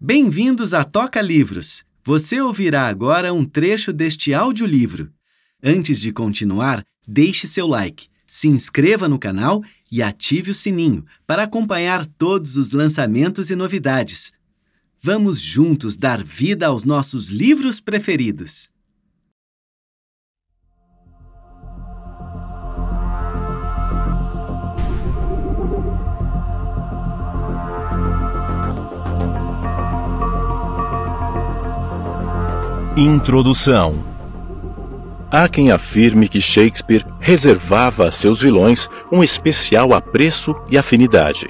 Bem-vindos à Toca Livros! Você ouvirá agora um trecho deste audiolivro. Antes de continuar, deixe seu like, se inscreva no canal e ative o sininho para acompanhar todos os lançamentos e novidades. Vamos juntos dar vida aos nossos livros preferidos! Introdução. Há quem afirme que Shakespeare reservava a seus vilões um especial apreço e afinidade.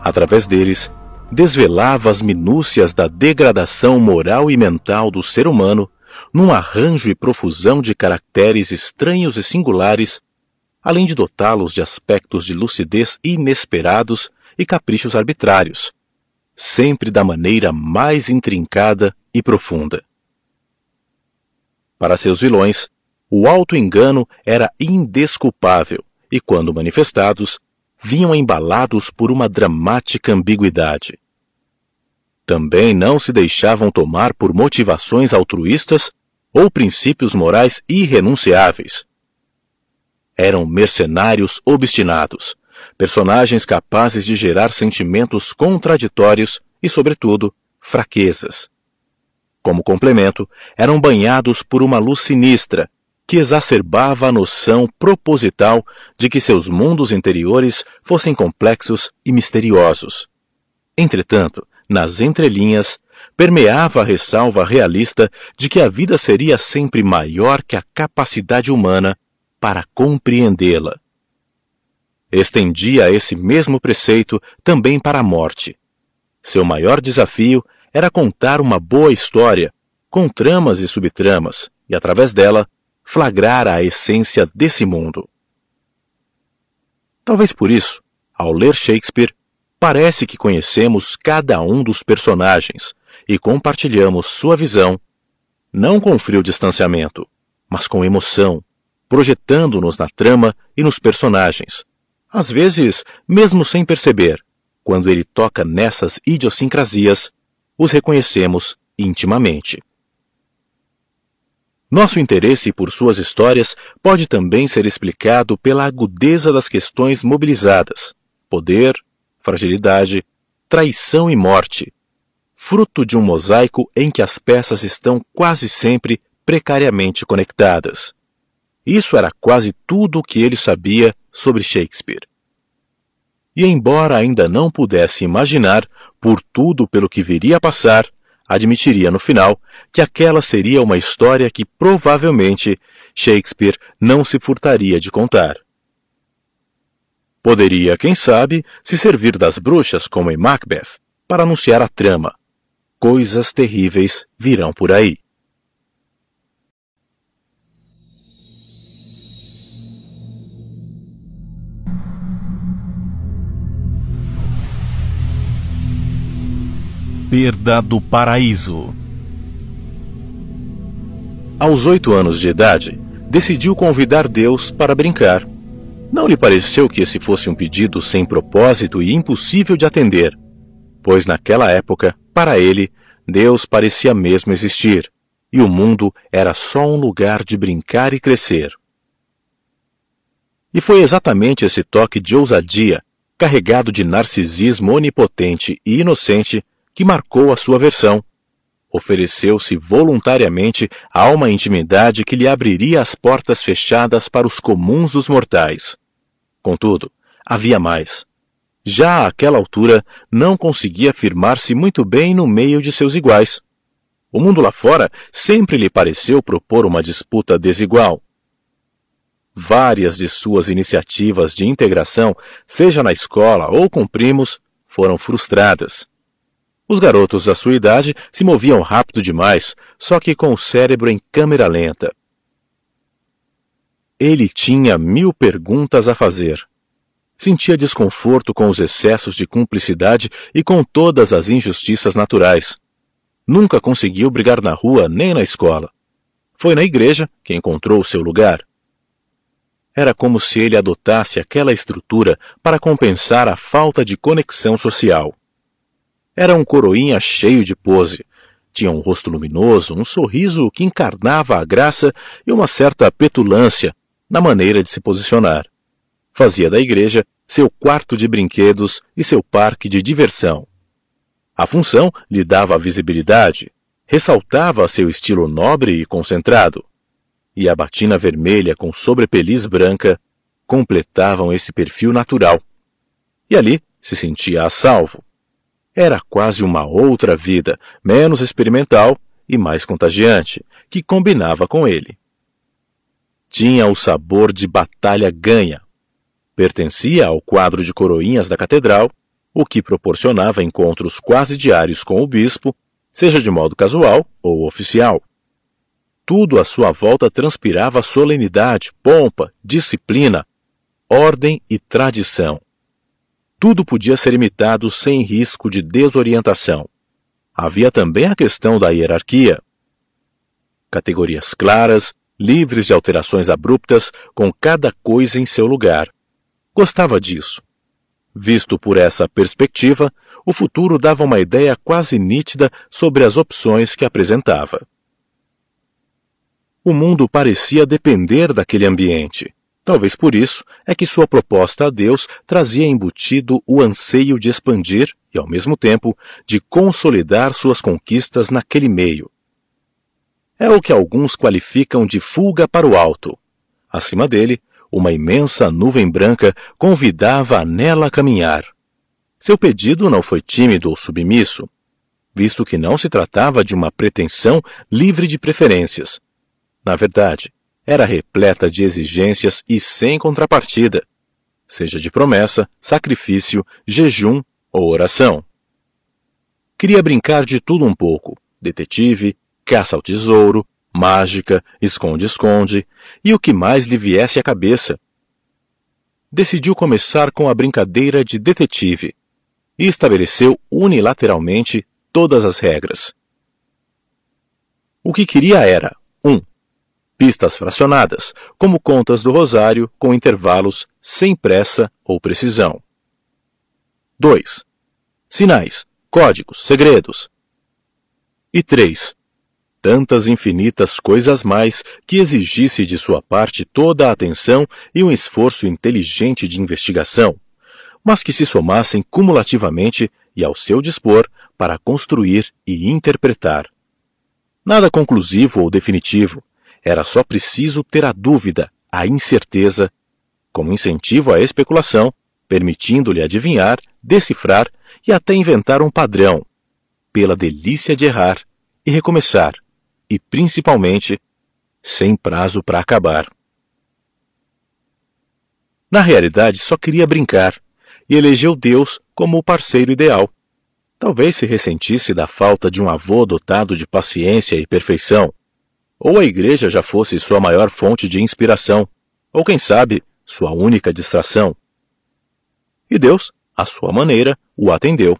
Através deles, desvelava as minúcias da degradação moral e mental do ser humano num arranjo e profusão de caracteres estranhos e singulares, além de dotá-los de aspectos de lucidez inesperados e caprichos arbitrários, sempre da maneira mais intrincada e profunda. Para seus vilões, o auto-engano era indesculpável e, quando manifestados, vinham embalados por uma dramática ambiguidade. Também não se deixavam tomar por motivações altruístas ou princípios morais irrenunciáveis. Eram mercenários obstinados, personagens capazes de gerar sentimentos contraditórios e, sobretudo, fraquezas. Como complemento, eram banhados por uma luz sinistra, que exacerbava a noção proposital de que seus mundos interiores fossem complexos e misteriosos. Entretanto, nas entrelinhas, permeava a ressalva realista de que a vida seria sempre maior que a capacidade humana para compreendê-la. Estendia esse mesmo preceito também para a morte. Seu maior desafio era contar uma boa história, com tramas e subtramas, e, através dela, flagrar a essência desse mundo. Talvez por isso, ao ler Shakespeare, parece que conhecemos cada um dos personagens e compartilhamos sua visão, não com frio distanciamento, mas com emoção, projetando-nos na trama e nos personagens, às vezes mesmo sem perceber, quando ele toca nessas idiosincrasias, os reconhecemos intimamente. Nosso interesse por suas histórias pode também ser explicado pela agudeza das questões mobilizadas: poder, fragilidade, traição e morte, fruto de um mosaico em que as peças estão quase sempre precariamente conectadas. Isso era quase tudo o que ele sabia sobre Shakespeare. E embora ainda não pudesse imaginar, por tudo pelo que viria a passar, admitiria no final que aquela seria uma história que provavelmente Shakespeare não se furtaria de contar. Poderia, quem sabe, se servir das bruxas como em Macbeth para anunciar a trama. Coisas terríveis virão por aí. Perda do Paraíso. Aos 8 anos de idade, decidiu convidar Deus para brincar. Não lhe pareceu que esse fosse um pedido sem propósito e impossível de atender, pois naquela época, para ele, Deus parecia mesmo existir, e o mundo era só um lugar de brincar e crescer. E foi exatamente esse toque de ousadia, carregado de narcisismo onipotente e inocente, que marcou a sua versão. Ofereceu-se voluntariamente a uma intimidade que lhe abriria as portas fechadas para os comuns dos mortais. Contudo, havia mais. Já àquela altura, não conseguia firmar-se muito bem no meio de seus iguais. O mundo lá fora sempre lhe pareceu propor uma disputa desigual. Várias de suas iniciativas de integração, seja na escola ou com primos, foram frustradas. Os garotos da sua idade se moviam rápido demais, só que com o cérebro em câmera lenta. Ele tinha 1000 perguntas a fazer. Sentia desconforto com os excessos de cumplicidade e com todas as injustiças naturais. Nunca conseguiu brigar na rua nem na escola. Foi na igreja que encontrou seu lugar. Era como se ele adotasse aquela estrutura para compensar a falta de conexão social. Era um coroinha cheio de pose. Tinha um rosto luminoso, um sorriso que encarnava a graça e uma certa petulância na maneira de se posicionar. Fazia da igreja seu quarto de brinquedos e seu parque de diversão. A função lhe dava visibilidade, ressaltava seu estilo nobre e concentrado. E a batina vermelha com sobrepeliz branca completavam esse perfil natural. E ali se sentia a salvo. Era quase uma outra vida, menos experimental e mais contagiante, que combinava com ele. Tinha o sabor de batalha ganha. Pertencia ao quadro de coroinhas da catedral, o que proporcionava encontros quase diários com o bispo, seja de modo casual ou oficial. Tudo à sua volta transpirava solenidade, pompa, disciplina, ordem e tradição. Tudo podia ser imitado sem risco de desorientação. Havia também a questão da hierarquia. Categorias claras, livres de alterações abruptas, com cada coisa em seu lugar. Gostava disso. Visto por essa perspectiva, o futuro dava uma ideia quase nítida sobre as opções que apresentava. O mundo parecia depender daquele ambiente. Talvez por isso é que sua proposta a Deus trazia embutido o anseio de expandir e, ao mesmo tempo, de consolidar suas conquistas naquele meio. É o que alguns qualificam de fuga para o alto. Acima dele, uma imensa nuvem branca convidava a nela a caminhar. Seu pedido não foi tímido ou submisso, visto que não se tratava de uma pretensão livre de preferências. Na verdade, era repleta de exigências e sem contrapartida, seja de promessa, sacrifício, jejum ou oração. Queria brincar de tudo um pouco, detetive, caça ao tesouro, mágica, esconde-esconde e o que mais lhe viesse à cabeça. Decidiu começar com a brincadeira de detetive e estabeleceu unilateralmente todas as regras. O que queria era: 1. Pistas fracionadas, como contas do rosário, com intervalos sem pressa ou precisão. 2. Sinais, códigos, segredos. E 3. Tantas infinitas coisas mais que exigisse de sua parte toda a atenção e um esforço inteligente de investigação, mas que se somassem cumulativamente e ao seu dispor para construir e interpretar. Nada conclusivo ou definitivo. Era só preciso ter a dúvida, a incerteza, como incentivo à especulação, permitindo-lhe adivinhar, decifrar e até inventar um padrão, pela delícia de errar e recomeçar, e principalmente, sem prazo para acabar. Na realidade, só queria brincar, e elegeu Deus como o parceiro ideal. Talvez se ressentisse da falta de um avô dotado de paciência e perfeição, ou a igreja já fosse sua maior fonte de inspiração, ou quem sabe, sua única distração. E Deus, à sua maneira, o atendeu,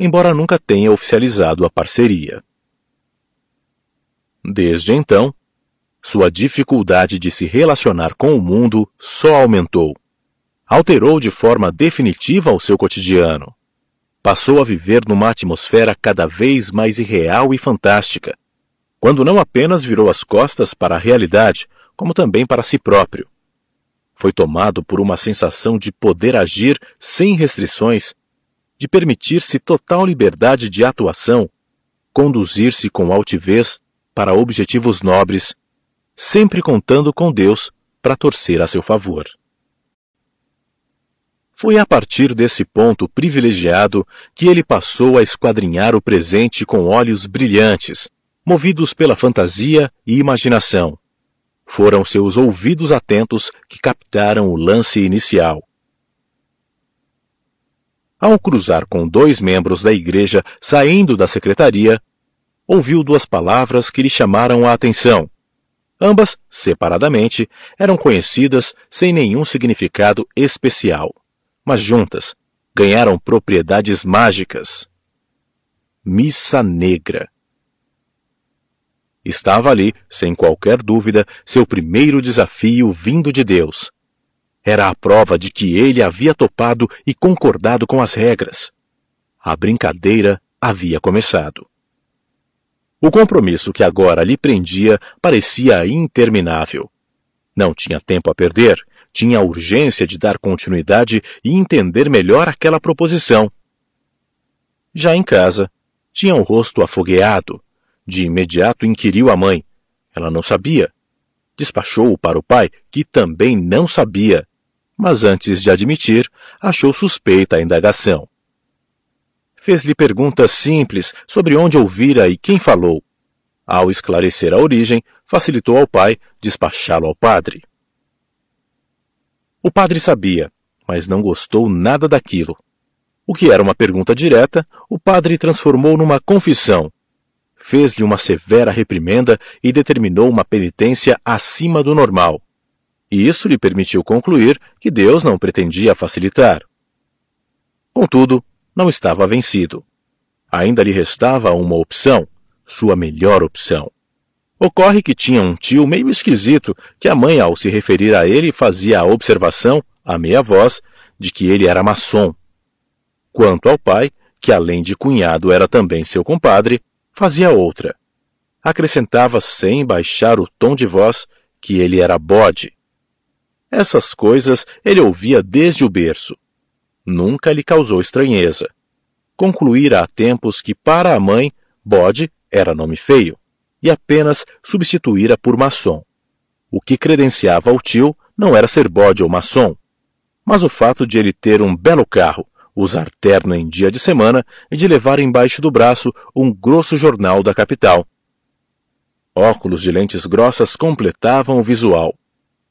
embora nunca tenha oficializado a parceria. Desde então, sua dificuldade de se relacionar com o mundo só aumentou. Alterou de forma definitiva o seu cotidiano. Passou a viver numa atmosfera cada vez mais irreal e fantástica, quando não apenas virou as costas para a realidade, como também para si próprio. Foi tomado por uma sensação de poder agir sem restrições, de permitir-se total liberdade de atuação, conduzir-se com altivez para objetivos nobres, sempre contando com Deus para torcer a seu favor. Foi a partir desse ponto privilegiado que ele passou a esquadrinhar o presente com olhos brilhantes, movidos pela fantasia e imaginação. Foram seus ouvidos atentos que captaram o lance inicial. Ao cruzar com dois membros da igreja saindo da secretaria, ouviu duas palavras que lhe chamaram a atenção. Ambas, separadamente, eram conhecidas sem nenhum significado especial, mas juntas ganharam propriedades mágicas. Missa negra. Estava ali, sem qualquer dúvida, seu primeiro desafio vindo de Deus, Era a prova de que ele havia topado e concordado com as regras. A brincadeira havia começado. O compromisso que agora lhe prendia parecia interminável. Não tinha tempo a perder, tinha a urgência de dar continuidade e entender melhor aquela proposição. Já em casa, tinha o rosto afogueado. De imediato inquiriu a mãe. Ela não sabia. Despachou-o para o pai, que também não sabia. Mas antes de admitir, achou suspeita a indagação. Fez-lhe perguntas simples sobre onde ouvira e quem falou. Ao esclarecer a origem, facilitou ao pai despachá-lo ao padre. O padre sabia, mas não gostou nada daquilo. O que era uma pergunta direta, o padre transformou numa confissão. Fez-lhe uma severa reprimenda e determinou uma penitência acima do normal. E isso lhe permitiu concluir que Deus não pretendia facilitar. Contudo, não estava vencido. Ainda lhe restava uma opção, sua melhor opção. Ocorre que tinha um tio meio esquisito que a mãe, ao se referir a ele, fazia a observação, à meia voz, de que ele era maçom. Quanto ao pai, que além de cunhado era também seu compadre, fazia outra. Acrescentava, sem baixar o tom de voz, que ele era bode. Essas coisas ele ouvia desde o berço. Nunca lhe causou estranheza. Concluíra há tempos que, para a mãe, bode era nome feio, e apenas substituíra por maçom. O que credenciava ao tio não era ser bode ou maçom, mas o fato de ele ter um belo carro, usar terno em dia de semana e de levar embaixo do braço um grosso jornal da capital. Óculos de lentes grossas completavam o visual.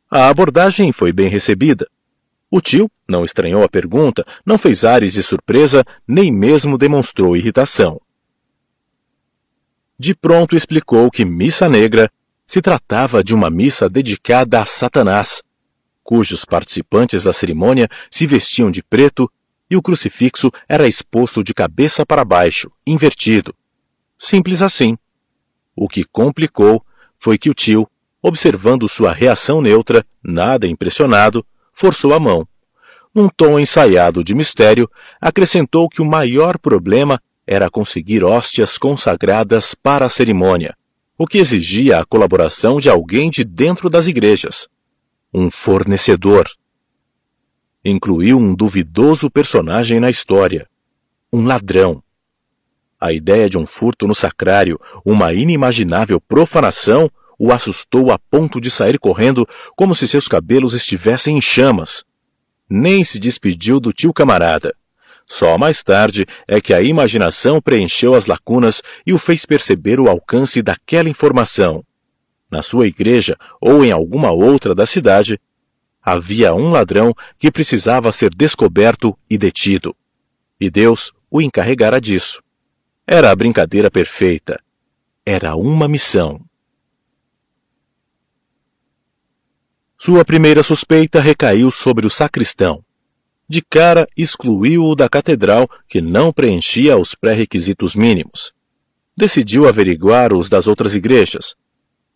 A abordagem foi bem recebida. O tio não estranhou a pergunta, não fez ares de surpresa, nem mesmo demonstrou irritação. De pronto explicou que Missa Negra se tratava de uma missa dedicada a Satanás, cujos participantes da cerimônia se vestiam de preto e o crucifixo era exposto de cabeça para baixo, invertido. Simples assim. O que complicou foi que o tio, observando sua reação neutra, nada impressionado, forçou a mão. Num tom ensaiado de mistério, acrescentou que o maior problema era conseguir hóstias consagradas para a cerimônia, o que exigia a colaboração de alguém de dentro das igrejas. Um fornecedor. Incluiu um duvidoso personagem na história. Um ladrão. A ideia de um furto no sacrário, uma inimaginável profanação, o assustou a ponto de sair correndo como se seus cabelos estivessem em chamas. Nem se despediu do tio camarada. Só mais tarde é que a imaginação preencheu as lacunas e o fez perceber o alcance daquela informação. Na sua igreja ou em alguma outra da cidade, havia um ladrão que precisava ser descoberto e detido. E Deus o encarregara disso. Era a brincadeira perfeita. Era uma missão. Sua primeira suspeita recaiu sobre o sacristão. De cara, excluiu-o da catedral, que não preenchia os pré-requisitos mínimos. Decidiu averiguar os das outras igrejas.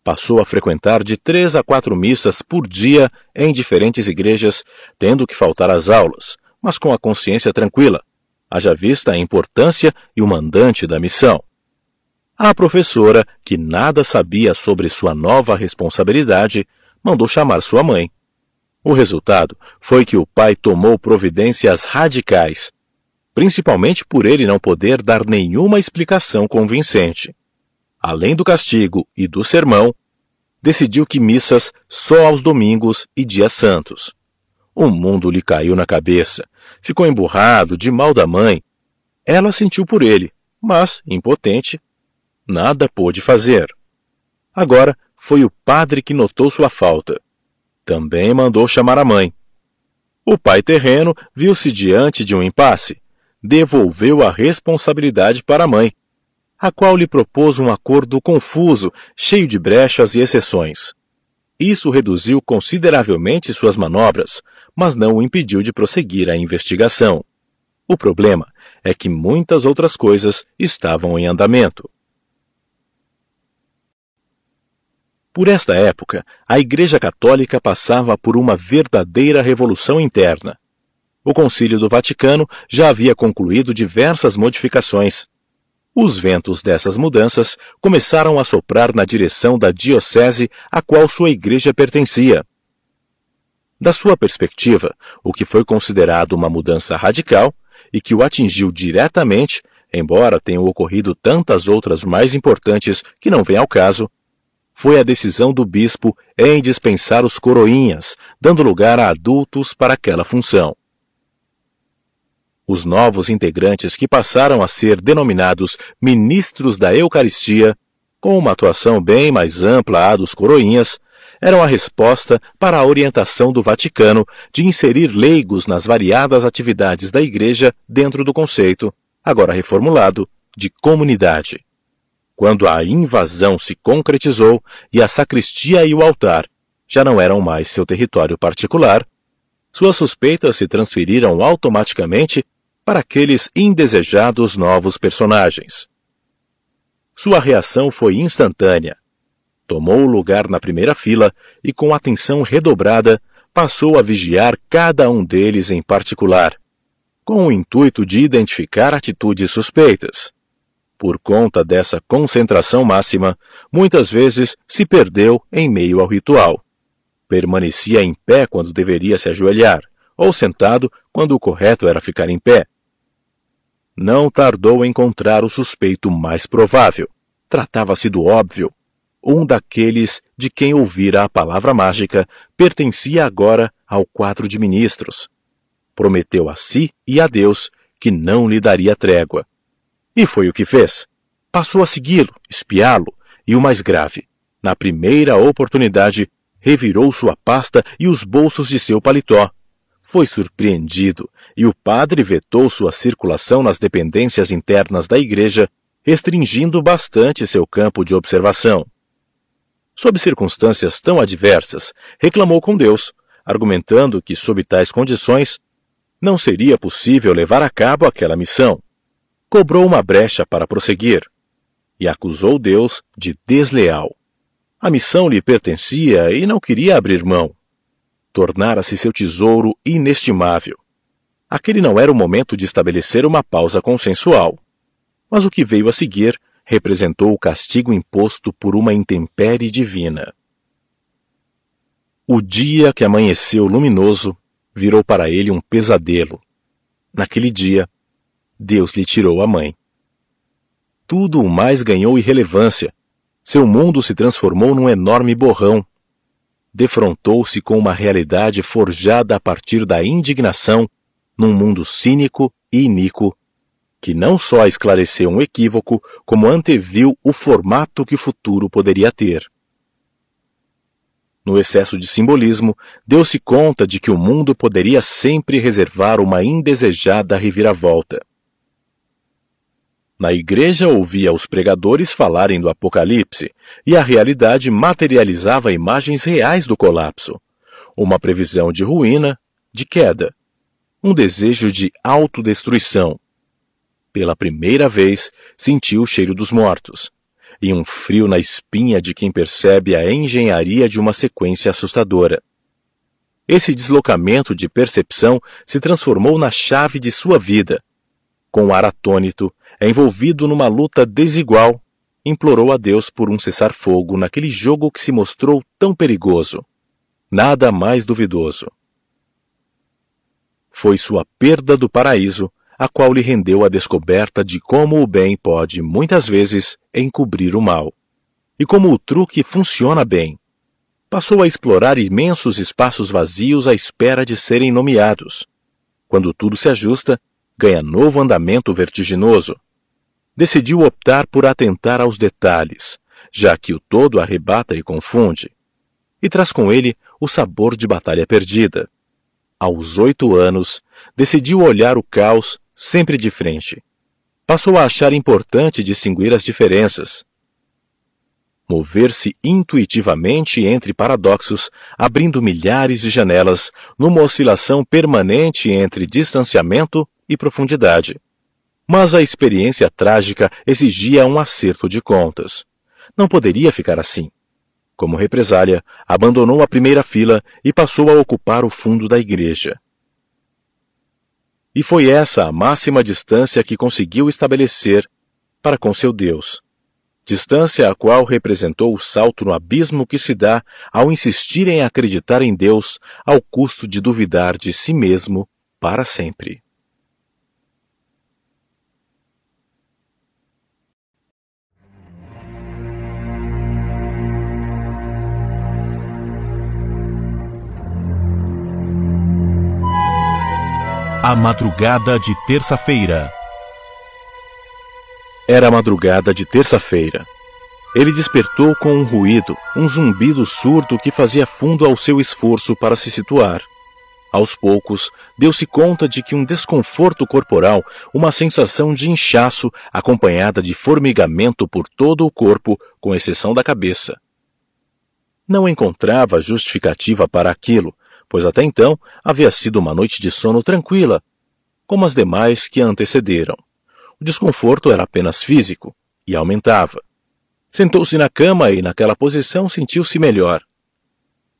Passou a frequentar de 3 a 4 missas por dia em diferentes igrejas, tendo que faltar às aulas, mas com a consciência tranquila, haja vista a importância e o mandante da missão. A professora, que nada sabia sobre sua nova responsabilidade, mandou chamar sua mãe. O resultado foi que o pai tomou providências radicais, principalmente por ele não poder dar nenhuma explicação convincente. Além do castigo e do sermão, decidiu que missas só aos domingos e dias santos. O mundo lhe caiu na cabeça. Ficou emburrado, de mal da mãe. Ela sentiu por ele, mas, impotente, nada pôde fazer. Agora, foi o padre que notou sua falta. Também mandou chamar a mãe. O pai terreno viu-se diante de um impasse. Devolveu a responsabilidade para a mãe, a qual lhe propôs um acordo confuso, cheio de brechas e exceções. Isso reduziu consideravelmente suas manobras, mas não o impediu de prosseguir a investigação. O problema é que muitas outras coisas estavam em andamento. Por esta época, a Igreja Católica passava por uma verdadeira revolução interna. O Concílio do Vaticano já havia concluído diversas modificações. Os ventos dessas mudanças começaram a soprar na direção da diocese a qual sua igreja pertencia. Da sua perspectiva, o que foi considerado uma mudança radical e que o atingiu diretamente, embora tenham ocorrido tantas outras mais importantes que não vêm ao caso, foi a decisão do bispo em dispensar os coroinhas, dando lugar a adultos para aquela função. Os novos integrantes que passaram a ser denominados ministros da Eucaristia, com uma atuação bem mais ampla à dos coroinhas, eram a resposta para a orientação do Vaticano de inserir leigos nas variadas atividades da Igreja dentro do conceito, agora reformulado, de comunidade. Quando a invasão se concretizou e a sacristia e o altar já não eram mais seu território particular, suas suspeitas se transferiram automaticamente para aqueles indesejados novos personagens. Sua reação foi instantânea. Tomou o lugar na primeira fila e, com atenção redobrada, passou a vigiar cada um deles em particular, com o intuito de identificar atitudes suspeitas. Por conta dessa concentração máxima, muitas vezes se perdeu em meio ao ritual. Permanecia em pé quando deveria se ajoelhar, ou sentado quando o correto era ficar em pé. Não tardou em encontrar o suspeito mais provável. Tratava-se do óbvio. Um daqueles de quem ouvira a palavra mágica pertencia agora ao quadro de ministros. Prometeu a si e a Deus que não lhe daria trégua. E foi o que fez. Passou a segui-lo, espiá-lo, e o mais grave, na primeira oportunidade, revirou sua pasta e os bolsos de seu paletó. Foi surpreendido, e o padre vetou sua circulação nas dependências internas da igreja, restringindo bastante seu campo de observação. Sob circunstâncias tão adversas, reclamou com Deus, argumentando que, sob tais condições, não seria possível levar a cabo aquela missão. Cobrou uma brecha para prosseguir e acusou Deus de desleal. A missão lhe pertencia e não queria abrir mão. Tornara-se seu tesouro inestimável. Aquele não era o momento de estabelecer uma pausa consensual. Mas o que veio a seguir representou o castigo imposto por uma intempérie divina. O dia que amanheceu luminoso virou para ele um pesadelo. Naquele dia, Deus lhe tirou a mãe. Tudo o mais ganhou irrelevância. Seu mundo se transformou num enorme borrão. Defrontou-se com uma realidade forjada a partir da indignação, num mundo cínico e iníquo, que não só esclareceu um equívoco, como anteviu o formato que o futuro poderia ter. No excesso de simbolismo, deu-se conta de que o mundo poderia sempre reservar uma indesejada reviravolta. Na igreja ouvia os pregadores falarem do Apocalipse, e a realidade materializava imagens reais do colapso, uma previsão de ruína, de queda, um desejo de autodestruição. Pela primeira vez, sentiu o cheiro dos mortos, e um frio na espinha de quem percebe a engenharia de uma sequência assustadora. Esse deslocamento de percepção se transformou na chave de sua vida. Com ar atônito, envolvido numa luta desigual, implorou a Deus por um cessar-fogo naquele jogo que se mostrou tão perigoso. Nada mais duvidoso. Foi sua perda do paraíso a qual lhe rendeu a descoberta de como o bem pode, muitas vezes, encobrir o mal, e como o truque funciona bem. Passou a explorar imensos espaços vazios à espera de serem nomeados. Quando tudo se ajusta, ganha novo andamento vertiginoso. Decidiu optar por atentar aos detalhes, já que o todo arrebata e confunde, e traz com ele o sabor de batalha perdida. Aos 8 anos, decidiu olhar o caos sempre de frente. Passou a achar importante distinguir as diferenças. Mover-se intuitivamente entre paradoxos, abrindo milhares de janelas, numa oscilação permanente entre distanciamento e profundidade. Mas a experiência trágica exigia um acerto de contas. Não poderia ficar assim. Como represália, abandonou a primeira fila e passou a ocupar o fundo da igreja. E foi essa a máxima distância que conseguiu estabelecer para com seu Deus, distância a qual representou o salto no abismo que se dá ao insistir em acreditar em Deus ao custo de duvidar de si mesmo para sempre. A madrugada de terça-feira. Era a madrugada de terça-feira. Ele despertou com um ruído, um zumbido surdo que fazia fundo ao seu esforço para se situar. Aos poucos, deu-se conta de que um desconforto corporal, uma sensação de inchaço, acompanhada de formigamento por todo o corpo, com exceção da cabeça. Não encontrava justificativa para aquilo, pois até então havia sido uma noite de sono tranquila, como as demais que a antecederam. O desconforto era apenas físico, e aumentava. Sentou-se na cama e naquela posição sentiu-se melhor.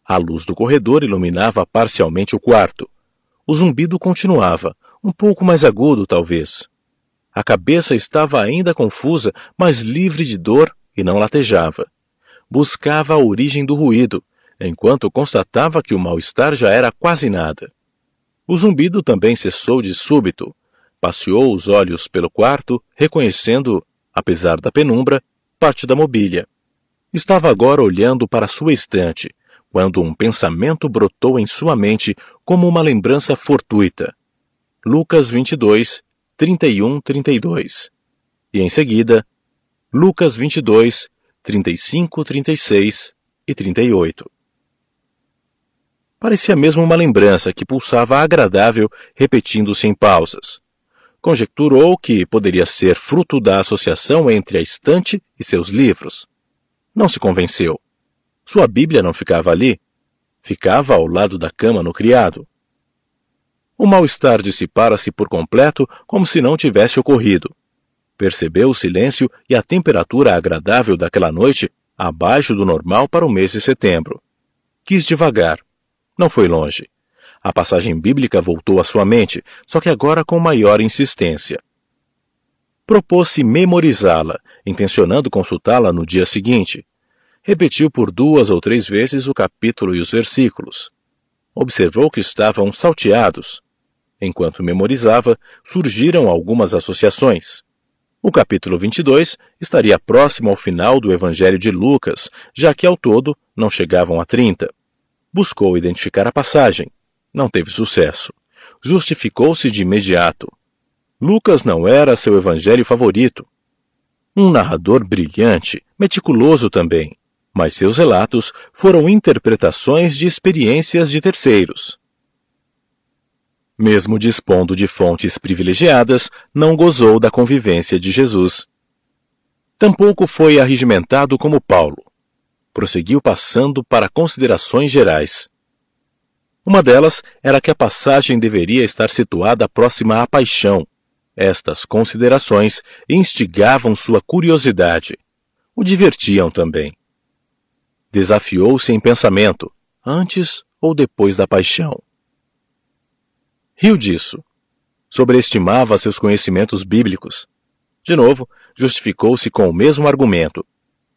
A luz do corredor iluminava parcialmente o quarto. O zumbido continuava, um pouco mais agudo talvez. A cabeça estava ainda confusa, mas livre de dor e não latejava. Buscava a origem do ruído, enquanto constatava que o mal-estar já era quase nada. O zumbido também cessou de súbito. Passeou os olhos pelo quarto, reconhecendo, apesar da penumbra, parte da mobília. Estava agora olhando para sua estante, quando um pensamento brotou em sua mente como uma lembrança fortuita. Lucas 22, 31-32. E em seguida, Lucas 22, 35, 36 e 38. Parecia mesmo uma lembrança que pulsava agradável, repetindo-se em pausas. Conjecturou que poderia ser fruto da associação entre a estante e seus livros. Não se convenceu. Sua Bíblia não ficava ali. Ficava ao lado da cama no criado. O mal-estar dissipara-se por completo, como se não tivesse ocorrido. Percebeu o silêncio e a temperatura agradável daquela noite, abaixo do normal para o mês de setembro. Quis devagar. Não foi longe. A passagem bíblica voltou à sua mente, só que agora com maior insistência. Propôs-se memorizá-la, intencionando consultá-la no dia seguinte. Repetiu por 2 ou 3 vezes o capítulo e os versículos. Observou que estavam salteados. Enquanto memorizava, surgiram algumas associações. O capítulo 22 estaria próximo ao final do Evangelho de Lucas, já que ao todo não chegavam a 30. Buscou identificar a passagem. Não teve sucesso. Justificou-se de imediato. Lucas não era seu evangelho favorito. Um narrador brilhante, meticuloso também, mas seus relatos foram interpretações de experiências de terceiros. Mesmo dispondo de fontes privilegiadas, não gozou da convivência de Jesus. Tampouco foi arregimentado como Paulo. Prosseguiu passando para considerações gerais. Uma delas era que a passagem deveria estar situada próxima à paixão. Estas considerações instigavam sua curiosidade. O divertiam também. Desafiou-se em pensamento, antes ou depois da paixão. Riu disso. Sobreestimava seus conhecimentos bíblicos. De novo, justificou-se com o mesmo argumento.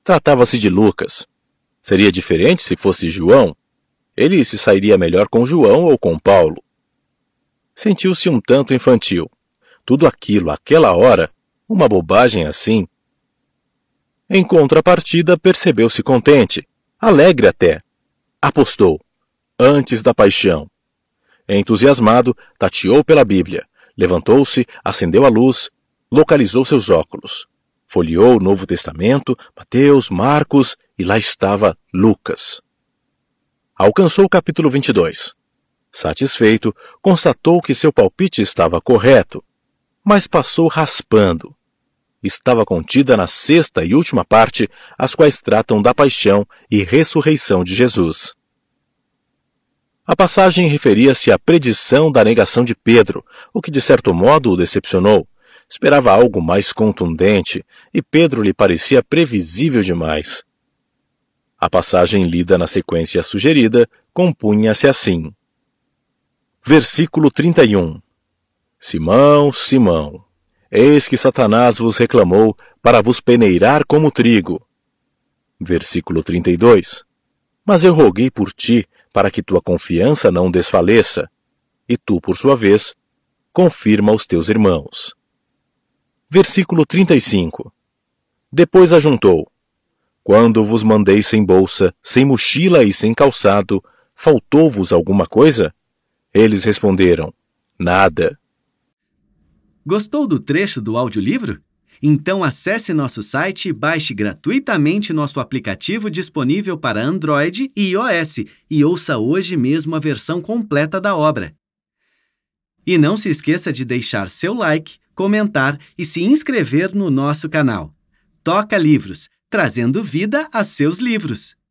Tratava-se de Lucas. Seria diferente se fosse João? Ele se sairia melhor com João ou com Paulo. Sentiu-se um tanto infantil. Tudo aquilo, àquela hora, uma bobagem assim. Em contrapartida, percebeu-se contente, alegre até. Apostou. Antes da paixão. Entusiasmado, tateou pela Bíblia. Levantou-se, acendeu a luz, localizou seus óculos. Folheou o Novo Testamento, Mateus, Marcos, e lá estava Lucas. Alcançou o capítulo 22. Satisfeito, constatou que seu palpite estava correto, mas passou raspando. Estava contida na 6ª e última parte, as quais tratam da paixão e ressurreição de Jesus. A passagem referia-se à predição da negação de Pedro, o que de certo modo o decepcionou. Esperava algo mais contundente, e Pedro lhe parecia previsível demais. A passagem lida na sequência sugerida compunha-se assim. Versículo 31. Simão, Simão, eis que Satanás vos reclamou para vos peneirar como trigo. Versículo 32. Mas eu roguei por ti, para que tua confiança não desfaleça, e tu, por sua vez, confirma os teus irmãos. Versículo 35. Depois ajuntou: quando vos mandei sem bolsa, sem mochila e sem calçado, faltou-vos alguma coisa? Eles responderam: nada. Gostou do trecho do audiolivro? Então acesse nosso site e baixe gratuitamente nosso aplicativo disponível para Android e iOS e ouça hoje mesmo a versão completa da obra. E não se esqueça de deixar seu like, comentar e se inscrever no nosso canal. Toca Livros, trazendo vida a seus livros.